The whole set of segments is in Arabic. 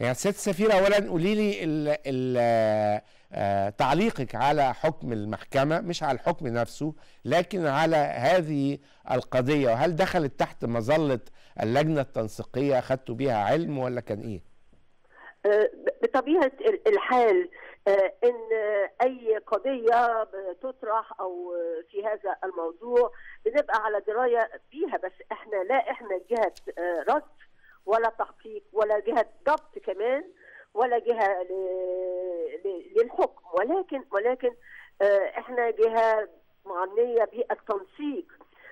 يعني سيادة السفير، أولا قولي لي تعليقك على حكم المحكمة، مش على الحكم نفسه لكن على هذه القضية، وهل دخلت تحت مظلة اللجنة التنسيقية أخذتوا بيها علم ولا كان إيه؟ بطبيعة الحال إن أي قضية تطرح أو في هذا الموضوع بنبقى على دراية بيها، بس إحنا لا إحنا جهة رد ولا تحقيق ولا جهة ضبط كمان ولا جهة للحكم، ولكن إحنا جهة معنية بالتنسيق،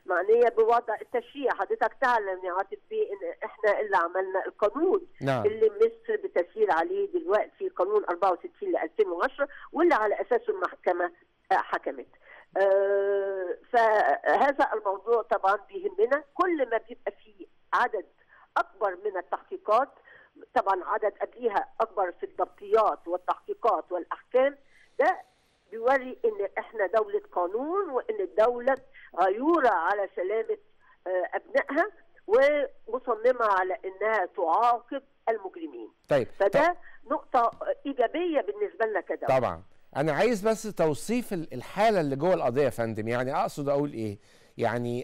معنية بوضع التشريع. حضرتك تعلم يا عاطف بيه ان احنا اللي عملنا القانون، نعم، اللي مصر بتسير عليه دلوقتي، قانون 64 ل 2010 واللي على اساسه المحكمة حكمت. فهذا الموضوع طبعا بيهمنا، كل ما بيبقى فيه عدد اكبر من التحقيقات، طبعا عدد قبليها اكبر في الضبطيات والتحقيقات والاحكام، ده بيوري ان احنا دولة قانون وان الدولة غيورة على سلامة أبنائها ومصممة على أنها تعاقب المجرمين. طيب. فده نقطة إيجابية بالنسبة لنا كدولة. طبعا أنا عايز بس توصيف الحالة اللي جوه القضية يا فندم، يعني أقصد أقول إيه؟ يعني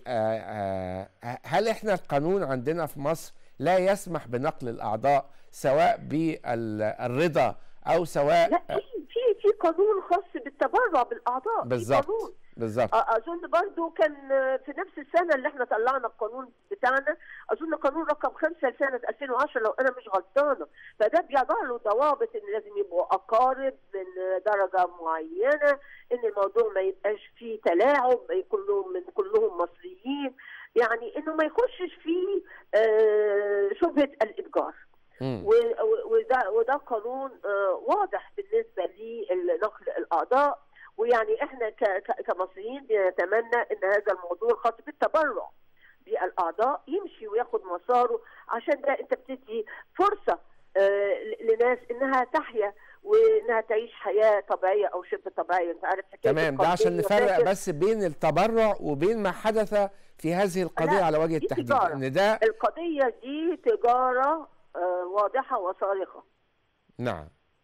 هل إحنا القانون عندنا في مصر لا يسمح بنقل الأعضاء سواء بالرضا أو سواء؟ لا، في قانون خاص بالتبرع بالأعضاء. بالظبط. بالظبط. اظن برضو كان في نفس السنه اللي احنا طلعنا القانون بتاعنا، اظن قانون رقم 5 لسنه 2010 لو انا مش غلطانه، فده بيضع له ضوابط ان لازم يبقوا اقارب من درجه معينه، ان الموضوع ما يبقاش فيه تلاعب، كلهم مصريين، يعني انه ما يخشش فيه شبهه الاتجار. وده قانون واضح بالنسبه لنقل الاعضاء، ويعني احنا كمصريين بنتمنى ان هذا الموضوع خاطب التبرع بالاعضاء يمشي وياخد مساره، عشان ده انت بتدي فرصه لناس انها تحيا وانها تعيش حياه طبيعيه او شبه طبيعيه، انت عارف حكايه. تمام، ده عشان نفرق بس بين التبرع وبين ما حدث في هذه القضيه على وجه التحديد، ان ده القضيه دي تجاره واضحه وصارخه. نعم.